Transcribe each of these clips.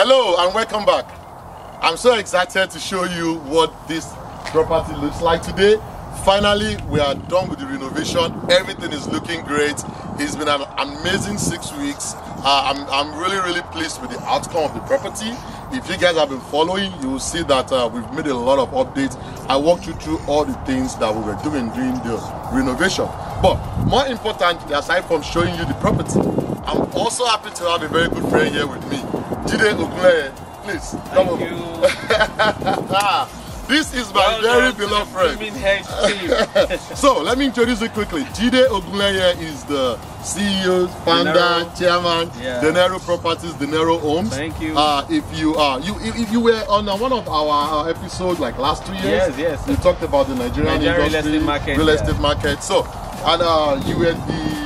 Hello and welcome back. I'm so excited to show you what this property looks like today. Finally, we are done with the renovation. Everything is looking great. It's been an amazing 6 weeks. I'm really pleased with the outcome of the property. If you guys have been following, you will see that we've made a lot of updates. I walked you through all the things that we were doing during the renovation. But more importantly, aside from showing you the property, I'm also happy to have a very good friend here with me. Jide Ogunleye, please come over. Thank you. This is my very beloved friend. Blooming Edge. So let me introduce you quickly. Jide Ogunleye is the CEO, founder, chairman, Denaro Properties, Denaro Homes. Thank you. If you were on one of our episodes like last 2 years, we talked about the Nigerian industry, real estate market. So, and you were the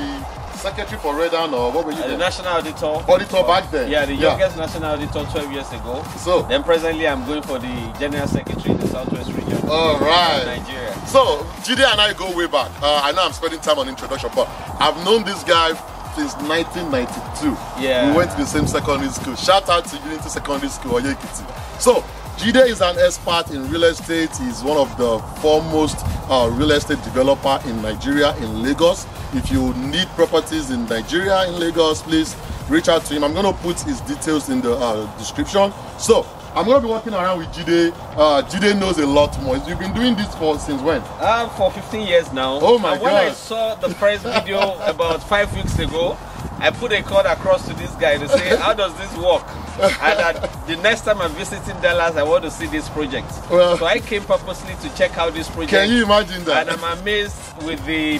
secretary for Redan, or what were you the national auditor. Auditor back then? Yeah, the youngest national auditor 12 years ago. So then presently I'm going for the general secretary in the southwest region. All right. Nigeria. So Jide and I go way back. I know I'm spending time on introduction, but I've known this guy since 1992. Yeah. We went to the same secondary school. Shout out to Unity Secondary School Oyekiti. So Jide is an expert in real estate. He's one of the foremost real estate developer in Nigeria, in Lagos. If you need properties in Nigeria, in Lagos, please reach out to him. I'm going to put his details in the description. So I'm going to be walking around with Jide. Jide knows a lot more. You've been doing this for since when? For 15 years now. Oh my God. When I saw the press video about 5 weeks ago, I put a call across to this guy to say, how does this work? And the next time I'm visiting Dallas, I want to see this project. Well, so I came purposely to check out this project. Can you imagine that? And I'm amazed with the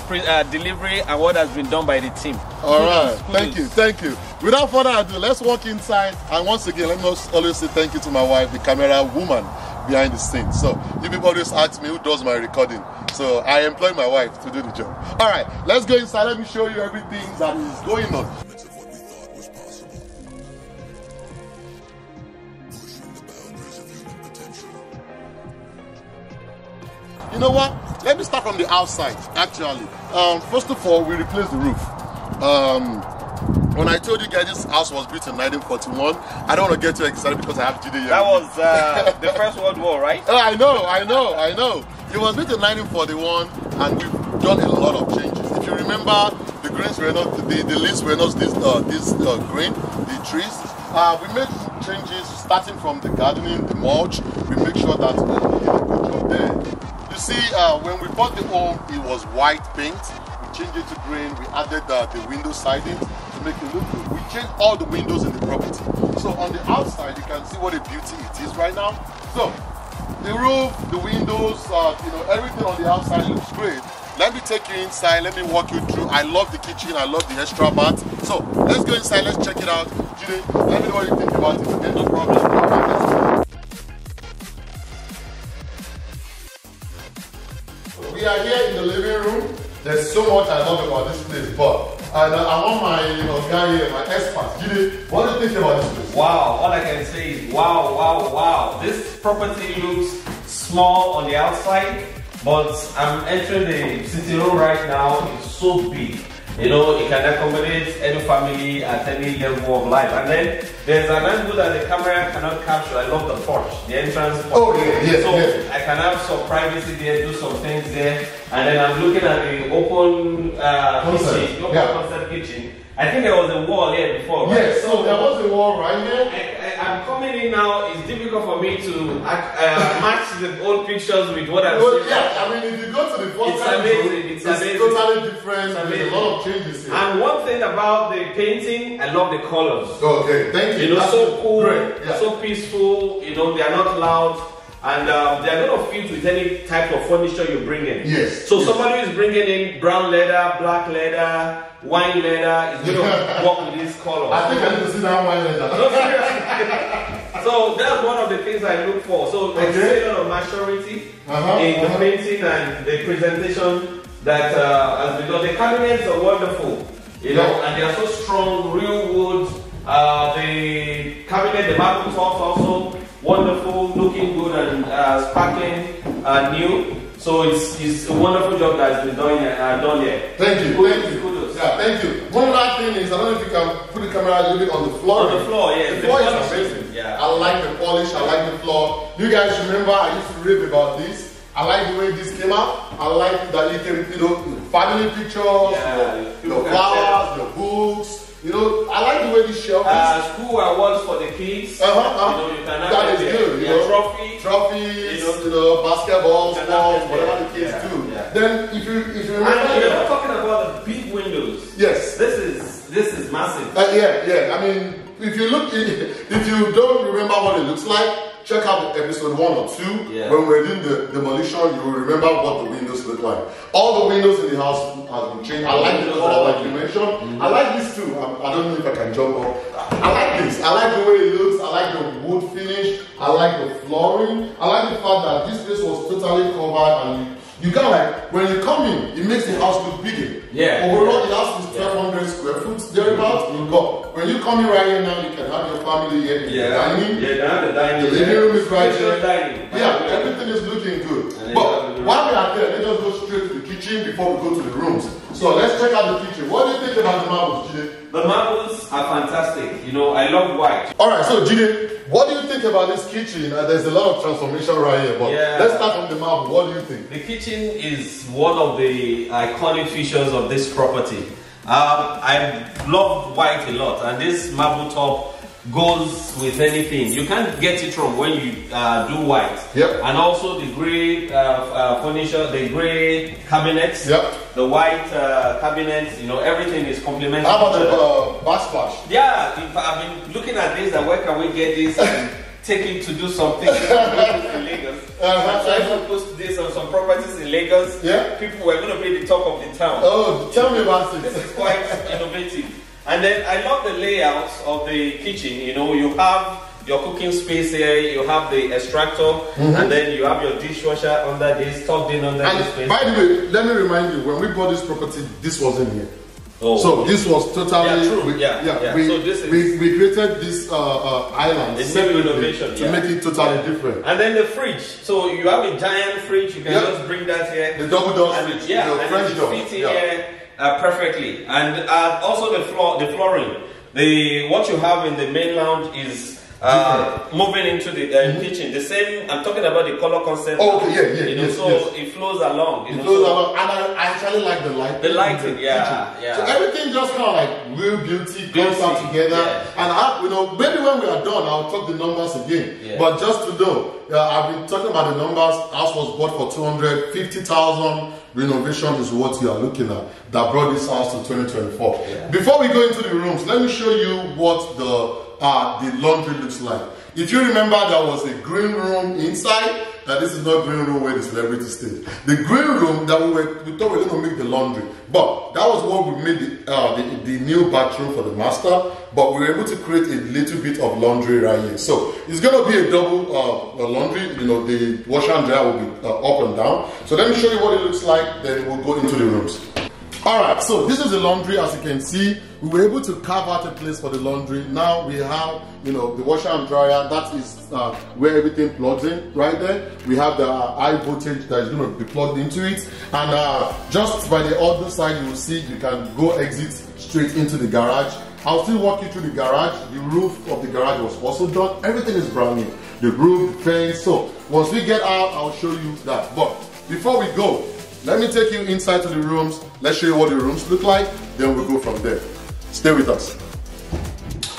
delivery and what has been done by the team. All right. Thank you. Without further ado, let's walk inside. And once again, let me always say thank you to my wife, the camera woman behind the scenes. So you people always ask me who does my recording. So I employ my wife to do the job. All right, let's go inside. Let me show you everything that is going on. You know what? Let me start from the outside, actually. First of all, we replaced the roof. When I told you guys this house was built in 1941, I don't want to get too excited because I have GDU. That was the First World War, right? I know. It was built in 1941 and we've done a lot of changes. If you remember, the greens were not, the leaves were not this green, the trees. We made changes starting from the gardening, the mulch. We make sure that we did a good job there. You see, when we bought the home, it was white paint. We changed it to green. We added the window siding to make it look good. We changed all the windows in the property. So on the outside, you can see what a beauty it is right now. So the roof, the windows, you know, everything on the outside looks great. Let me take you inside. Let me walk you through. I love the kitchen. I love the extra bath. So let's go inside. Let's check it out. Jide, let me know what you think about it. Okay, no problem. We are here in the living room. There's so much I love about this place, but I want my guy here, my expert, Jide, what do you think about this place? Wow, all I can say is wow. This property looks small on the outside, but I'm entering the sitting room right now. It's so big. You know, it can accommodate any family at any level of life. And then there's an angle that the camera cannot capture. I love the porch, the entrance porch. Oh, yes, so yes. I can have some privacy there, do some things there. And then I'm looking at the open kitchen, open concept kitchen. I think there was a wall here before, right? Yes, so there was a wall right here. I'm coming in now. It's difficult for me to match the old pictures with what I'm seeing. Yeah, I mean, if you go to the first it's amazing. Totally different. There's a lot of changes here. And one thing about the painting, I love the colors. Okay, thank you. You know, that's so cool, so peaceful. You know, they are not loud. And they are going to fit with any type of furniture you bring in. Yes. So somebody who is bringing in brown leather, black leather, wine leather is going to work with this color. I think I need to see that wine leather. No, seriously. So that's one of the things I look for. So I see a lot of maturity in the painting and the presentation that has been done. The cabinets are wonderful, you know, and they are so strong, real wood. The cabinet, the marble tops also. Wonderful, looking good and sparkling, new. So it's a wonderful job that has been done here. Thank you. Yeah, thank you. One last thing is, I don't know if you can put the camera a little bit on the floor. On the floor, yes. The floor is amazing. Yeah, like the polish, I like the floor. You guys remember I used to rave about this. I like the way this came out. I like that you can, you know, family pictures, yeah, your flowers, your books. You know, I like the way this shelf is. School awards for the kids. You know, you can have that is good. You know, trophies. You know, basketball, sports, whatever the kids do. Yeah. Then if you remember, you're not talking about the big windows. Yes. This is massive. I mean, if you look, if you don't remember what it looks like, check out episode 1 or 2. Yeah. When we're doing the demolition, you will remember what the windows look like. All the windows in the house have been changed. I like the color, like you mentioned. I like this too. I don't know if I can jump up. I like this. I like the way it looks. I like the wood finish. I like the flooring. I like the fact that this place was totally covered and you kind of like, when you come in, it makes the house look bigger. Yeah. Overall, the house is 1,200 square foot, thereabouts. But when you come in right here now, you can have your family here in the dining. The living room is right here. Everything is looking good. But while we are there, let us go straight to the kitchen before we go to the rooms. So let's check out the kitchen. What do you think about the marbles, Jide? The marbles are fantastic. You know, I love white. Alright, so Jide, what do you think about this kitchen? There's a lot of transformation right here, but let's start from the marble. What do you think? The kitchen is one of the iconic features of this property. I love white a lot, and this marble top goes with anything. You can't get it wrong when you do white. Yep. And also the grey furniture, the grey cabinets, the white cabinets, you know, everything is complementary. How about the backsplash? Yeah, I've been looking at this and where can we get this and take it to do something in Lagos. I supposed to do some properties in Lagos. Yeah. People were going to be the top of the town. Oh, tell me about this. This is quite innovative. And then I love the layouts of the kitchen. You know, you have your cooking space here, you have the extractor, and then you have your dishwasher under this, tucked in under this space. By the way, let me remind you, when we bought this property, this wasn't here. Oh, so this was totally we created this island innovation, to make it totally different. And then the fridge. So you have a giant fridge. You can just bring that here. The double door fridge. The French door. Perfectly. And also the flooring. What you have in the main lounge is moving into the kitchen. The same. I'm talking about the color concept. It flows along. It flows along. And I actually like the light. The lighting. Yeah. So everything just kind of like real beauty comes out together. Yeah. And you know, maybe when we are done, I'll talk the numbers again. Yeah. But just to know, I've been talking about the numbers. House was bought for 250,000. Renovation is what you are looking at that brought this house to 2024. Yeah. Before we go into the rooms, let me show you what the laundry looks like. If you remember, there was a green room inside. That this is not green room where the celebrities stayed. The green room that we thought we were going to make the laundry, but that was what we made the new bathroom for the master. But we were able to create a little bit of laundry right here. So it's going to be a double laundry. You know, the washer and dryer will be up and down. So let me show you what it looks like. Then we'll go into the rooms. Alright, so this is the laundry. As you can see, we were able to carve out a place for the laundry. Now we have, you know, the washer and dryer. That is where everything plugs in, right there. We have the high voltage that is going to be plugged into it. And just by the other side, you will see you can go exit straight into the garage. I'll still walk you through the garage. The roof of the garage was also done. Everything is brand new. The roof, the fence. So once we get out, I'll show you that. But before we go, let me take you inside to the rooms. Let's show you what the rooms look like. Then we'll go from there. Stay with us.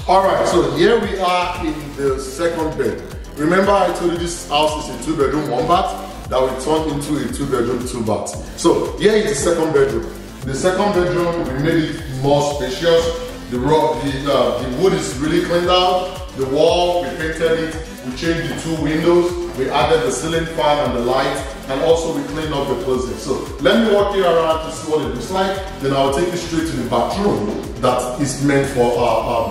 Alright, so here we are in the second bed. Remember I told you this house is a 2-bedroom, 1-bath that will turn into a 2-bedroom, 2-bath. So here is the second bedroom. The second bedroom, we made it more spacious. The wood is really cleaned out. The wall, we painted it. We changed the 2 windows. We added the ceiling fan and the light, and also we cleaned up the closet. So let me walk you around to see what it looks like. Then I'll take you straight to the bathroom that is meant for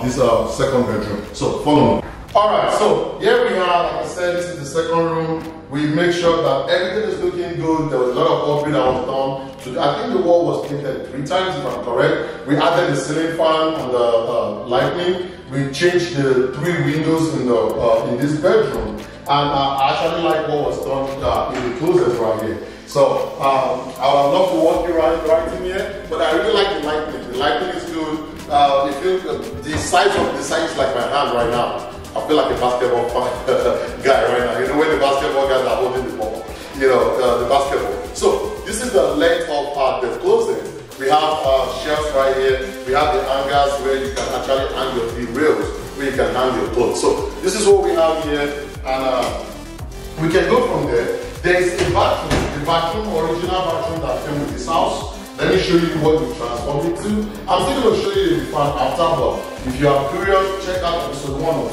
this second bedroom. So follow me. Alright, so here we are. Like I said, this is the second room. We make sure that everything is looking good. There was a lot of upgrade that was done. So I think the wall was painted 3 times, if I'm correct. We added the ceiling fan and the lightning. We changed the 3 windows in this bedroom. And I actually like what was done in the closet right here. So I would love to walk you around right in here, but I really like the lighting. The lighting is good. The size of the side is like my hand right now. I feel like a basketball guy right now. You know, when the basketball guys are holding the ball, you know, the basketball. So this is the length of the closet. We have shelves right here. We have the hangers where you can actually hang your rails, where you can hang your clothes. So this is what we have here, and we can go from there. There is a bathroom, the bathroom, original bathroom that came with this house. Let me show you what we transformed it to. I'm still going to show you the front after, but if you are curious, check out episode 1 or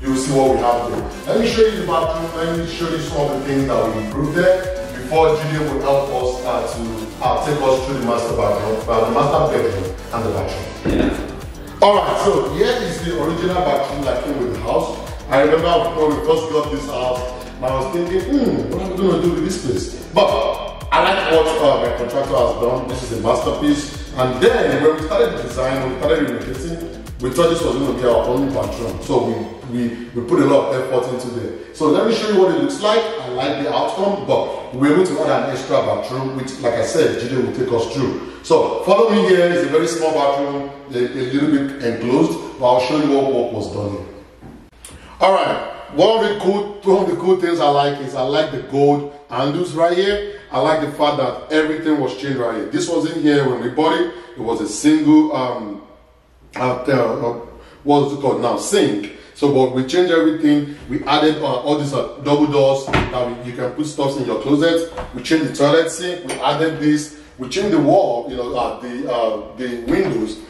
2. You will see what we have here. Let me show you the bathroom. Let me show you some of the things that we improved there. Before Jide will help us to take us through the master bathroom, the master bedroom and the bathroom. Yeah. Alright, so here is the original bathroom that came with the house. I remember when we first got this house, I was thinking, what am I going to do with this place? But I like what my contractor has done. This is a masterpiece. And then when we started the design, when we started renovating, we thought this was going to be our only bathroom. So we put a lot of effort into it. So let me show you what it looks like. I like the outcome, but we were able to add an extra bathroom, which, like I said, Jide will take us through. So follow me here. It's a very small bathroom, a little bit enclosed, but I'll show you what work was done here. All right. One of the cool things I like is I like the gold handles right here. I like the fact that everything was changed right here. This was in here when we bought it. It was a single what's it called now? Sink. So, but we changed everything. We added all these double doors that you can put stuff in your closet. We changed the toilet sink. We added this. We changed the wall, you know, the windows.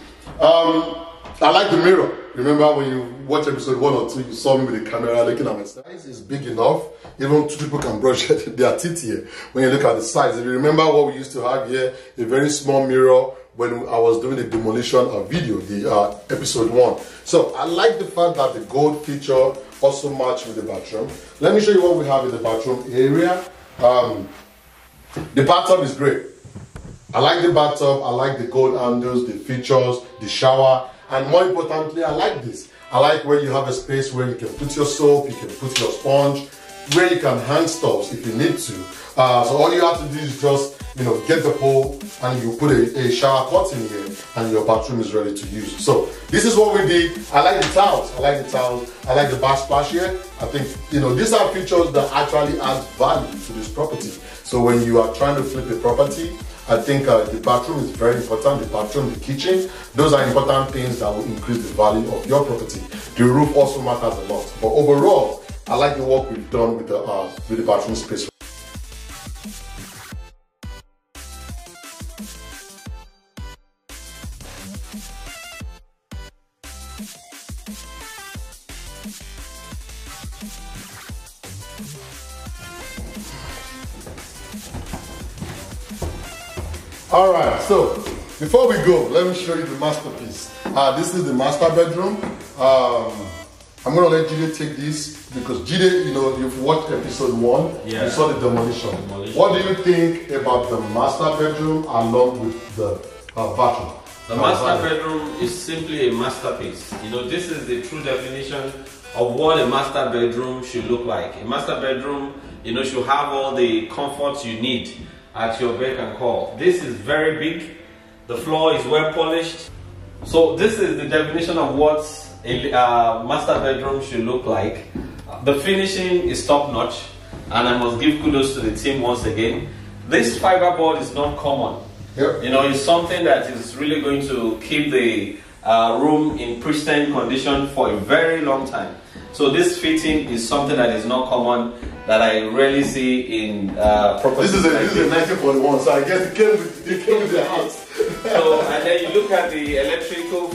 I like the mirror. Remember when you watch episode 1 or 2, you saw me with the camera looking at my size. It's big enough. Even 2 people can brush their teeth here when you look at the size. If you remember what we used to have here, a very small mirror when I was doing the demolition video, the episode 1. So I like the fact that the gold feature also matched with the bathroom. Let me show you what we have in the bathroom area. The bathtub is great. I like the bathtub. I like the gold handles, the features, the shower. And more importantly, I like this. I like where you have a space where you can put your soap, you can put your sponge, where you can hang stuff if you need to. So all you have to do is just, you know, get the pole and you put a shower curtain here and your bathroom is ready to use. So this is what we did. I like the towels. I like the towels. I like the backsplash here. I think, you know, these are features that actually add value to this property. So when you are trying to flip a property, I think the bathroom is very important. The bathroom, the kitchen, those are important things that will increase the value of your property. The roof also matters a lot. But overall, I like the work we've done with the bathroom space. Alright, so before we go, let me show you the masterpiece. This is the master bedroom. I'm going to let Jide take this because Jide, you know, you've watched episode 1, yeah. You saw the demolition. What do you think about the master bedroom along with the bathroom? The master bedroom is simply a masterpiece. You know, this is the true definition of what a master bedroom should look like. A master bedroom, you know, should have all the comforts you need at your beck and call. This is very big. The floor is well polished. So this is the definition of what a master bedroom should look like. The finishing is top notch, and I must give kudos to the team once again. This fiberboard is not common. Yep. You know, it's something that is really going to keep the room in pristine condition for a very long time. So this fitting is something that is not common, that I rarely see in properties. This is a 1941, so I guess it came with the house. So, and then you look at the electrical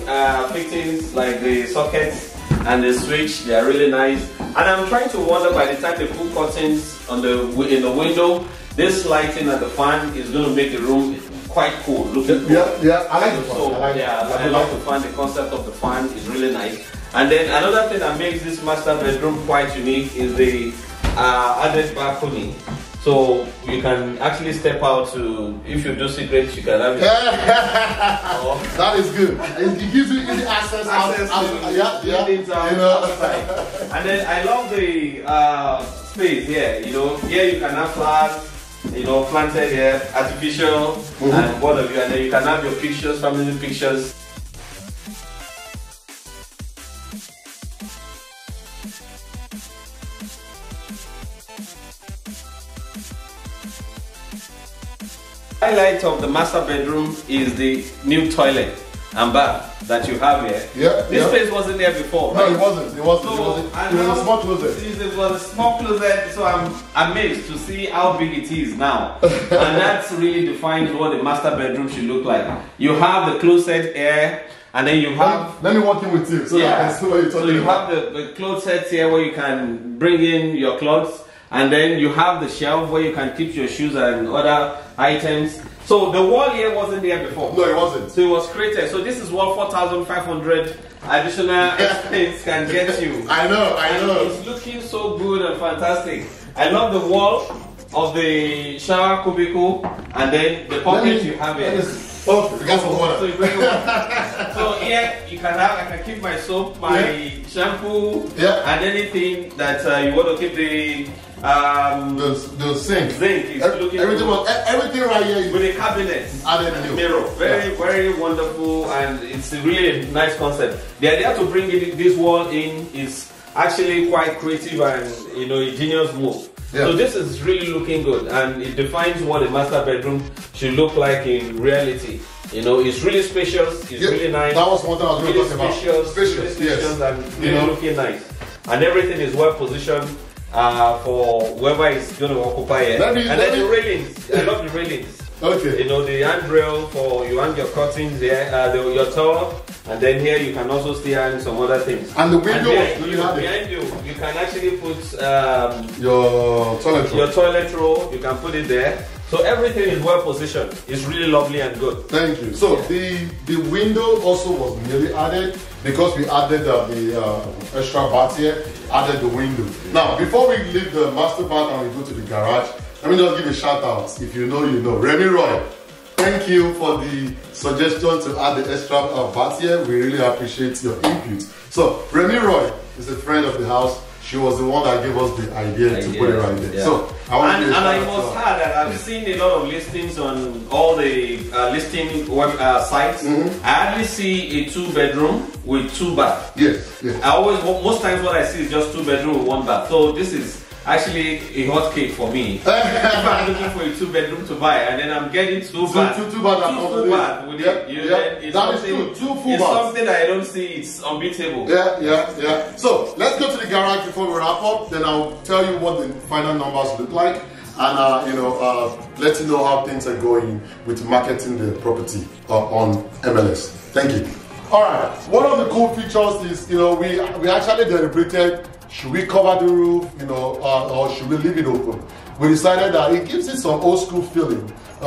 fittings, like the sockets and the switch, they are really nice. And I'm trying to wonder, by the time they put curtains on in the window, this lighting at the fan is going to make the room quite cool. Looking cool. Yeah, yeah, I like the fan. So, I like the fan. The concept of the fan is really nice. And then another thing that makes this master bedroom quite unique is the added balcony, so you can actually step out to, if you do cigarettes, you can have it. Oh. That is good. It gives you easy access to, yeah, you know. And then I love the space here. You know, here you can have flowers, you know, planted here, artificial, and what of you, and then you can have your pictures, family pictures. Highlight of the master bedroom is the new toilet and bath that you have here. Yeah, this place wasn't there before. Right? No, it wasn't. It wasn't. So, it was a small closet. It was a small closet, so I'm amazed to see how big it is now. And that really defines what the master bedroom should look like. You have the closet here, and then you have. Let me walk in with you so that I can see what you're talking about. You have the closet here where you can bring in your clothes. And then you have the shelf where you can keep your shoes and other items. So the wall here wasn't there before. No, it wasn't. So it was created. So this is what 4,500 additional expense can get you. I know. It's looking so good and fantastic. I love the wall of the shower cubicle and then the pocket you have here. So here you can have, I can keep my soap, my shampoo, and anything that you want to keep the sink. Everything right here is with a cabinet and a mirror. Very wonderful, and it's a really nice concept. The idea to bring this wall in is actually quite creative and ingenious move. Yeah. So this is really looking good, and it defines what a master bedroom should look like in reality. It's really spacious. It's really nice. That was what I was really talking about. Spacious, and really looking nice, and everything is well positioned. For whoever is going to occupy it. And then the railings. I love the railings. Okay. The handrail for you hang your curtains there, your towel, and then here you can also still hang some other things. And the window behind you can actually put your toilet roll. You can put it there. So everything is well positioned. It's really lovely and good. Thank you. So the window also was newly added because we added the extra bath here, added the window. Now, before we leave the master bath and we go to the garage, let me just give a shout out. If you know, you know. Remy Roy, thank you for the suggestion to add the extra bath here. We really appreciate your input. So Remy Roy is a friend of the house. She was the one that gave us the idea to put it right there. Yeah. So I must add that I've seen a lot of listings on all the listing web sites. I hardly see a 2-bedroom with 2 baths. Yes. I always, most times, what I see is just 2-bedroom with 1 bath. So this is actually a hot cake for me. If I'm looking for a 2-bedroom to buy, and then I'm getting 2 baths. It's something that I don't see. It's unbeatable. Yeah. So let's go to the garage before we wrap up. Then I'll tell you what the final numbers look like, and let you know how things are going with marketing the property on MLS. Thank you. All right. One of the cool features is we actually deliberated. Should we cover the roof, or should we leave it open? We decided that it gives it some old school feeling.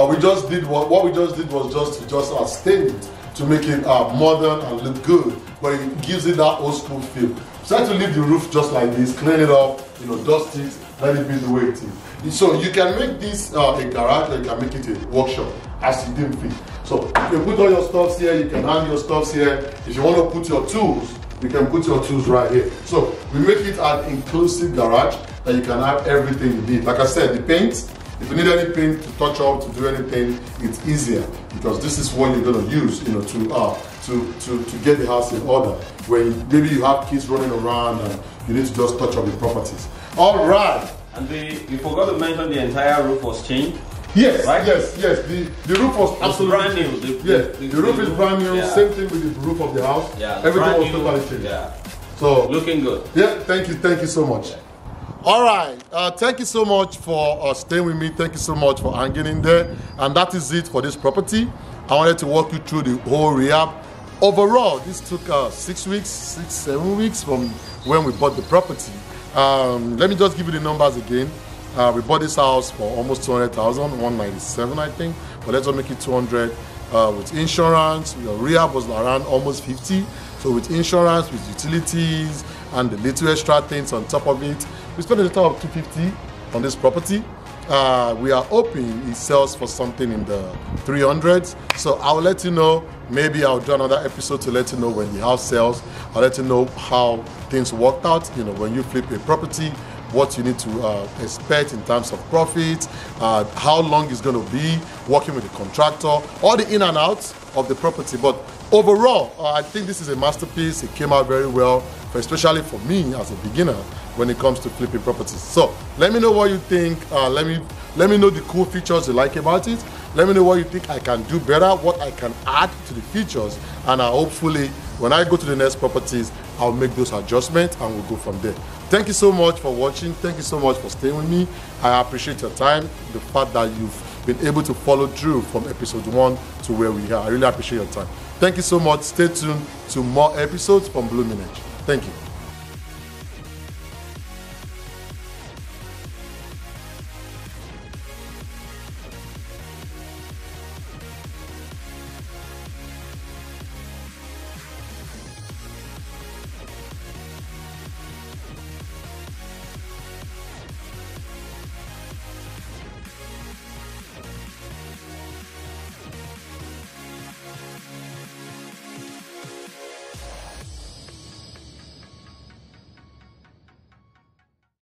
We just did what we just did was just stain it to make it modern and look good, but it gives it that old school feel. So I had to leave the roof just like this, clean it up, dust it, let it be the way it is. So you can make this a garage, or you can make it a workshop, as you deem fit. So you can put all your stuffs here, you can hang your stuffs here. If you want to put your tools, you can put your tools right here. So we make it an inclusive garage that you can have everything you need. Like I said, the paint, if you need any paint to touch up, to do anything, it's easier because this is what you're going to use, to get the house in order. When maybe you have kids running around and you need to just touch up the properties. All right. And you forgot to mention the entire roof was changed. Yes, right? Yes. The roof was absolutely brand new. The roof is brand new. Yeah. Same thing with the roof of the house. Yeah, everything was totally changed. Yeah. So looking good. Yeah. Thank you so much. Yeah. All right. Thank you so much for staying with me. Thank you so much for hanging in there. And that is it for this property. I wanted to walk you through the whole rehab. Overall, this took 6 weeks, 7 weeks from when we bought the property. Let me just give you the numbers again. We bought this house for almost 200,000, 197 I think, but let's not make it 200. With insurance, your rehab was around almost 50. So with insurance, with utilities, and the little extra things on top of it, we spent a total of 250 on this property. We are hoping it sells for something in the 300s. So I'll let you know. Maybe I'll do another episode to let you know when the house sells. I'll let you know how things worked out. When you flip a property, what you need to expect in terms of profit, how long it's going to be, working with the contractor, all the in and outs of the property. But overall, I think this is a masterpiece. It came out very well especially for me as a beginner when it comes to flipping properties. So let me know what you think. Let me know the cool features you like about it. Let me know what you think I can do better, what I can add to the features, and hopefully when I go to the next properties, I'll make those adjustments and we'll go from there. Thank you so much for watching. Thank you so much for staying with me. I appreciate your time, the fact that you've been able to follow through from episode 1 to where we are. I really appreciate your time. Thank you so much. Stay tuned to more episodes from Blooming Edge. Thank you.